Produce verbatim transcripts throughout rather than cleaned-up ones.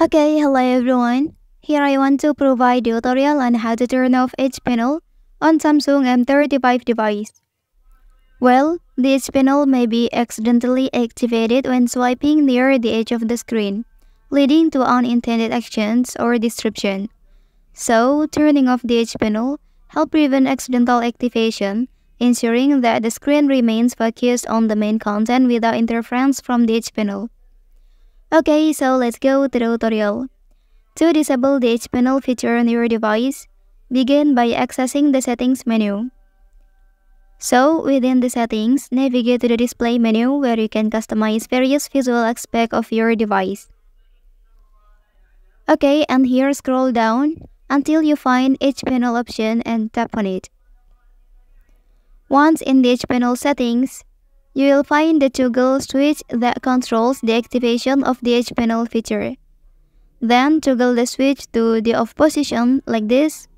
Okay, hello everyone. Here I want to provide you a tutorial on how to turn off Edge Panel on Samsung M thirty-five device. Well, the Edge Panel may be accidentally activated when swiping near the edge of the screen, leading to unintended actions or disruption. So, turning off the Edge Panel helps prevent accidental activation, ensuring that the screen remains focused on the main content without interference from the Edge Panel. Okay, so let's go to the tutorial. To disable the Edge Panel feature on your device, begin by accessing the Settings menu. So, within the settings, navigate to the Display menu where you can customize various visual aspects of your device. Okay, and here scroll down until you find Edge Panel option and tap on it. Once in the Edge Panel settings, you will find the toggle switch that controls the activation of the Edge Panel feature. Then toggle the switch to the off position like this.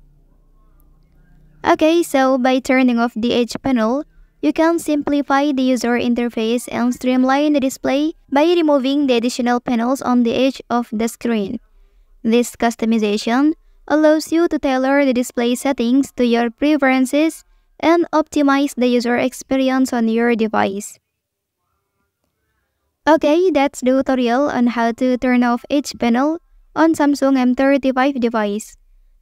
Okay, so by turning off the Edge Panel, you can simplify the user interface and streamline the display by removing the additional panels on the edge of the screen. This customization allows you to tailor the display settings to your preferences and optimize the user experience on your device. Okay, that's the tutorial on how to turn off Edge Panel on Samsung M thirty-five device.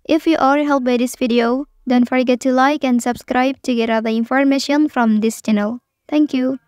If you are helped by this video, don't forget to like and subscribe to get other information from this channel. Thank you.